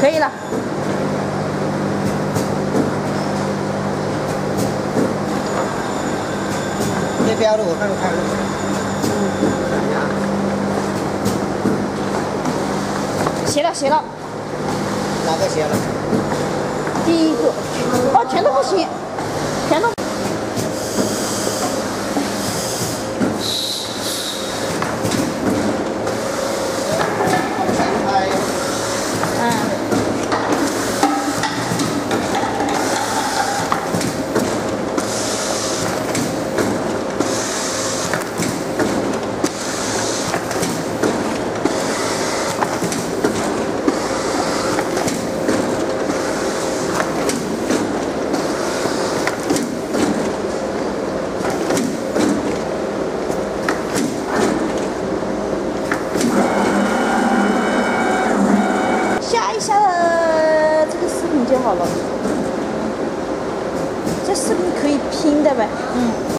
可以了。这标的我看看。嗯。斜了，斜了。哪个斜了？第一个。哦，全都不行，全都。 好了，这是不是可以拼的呗？嗯。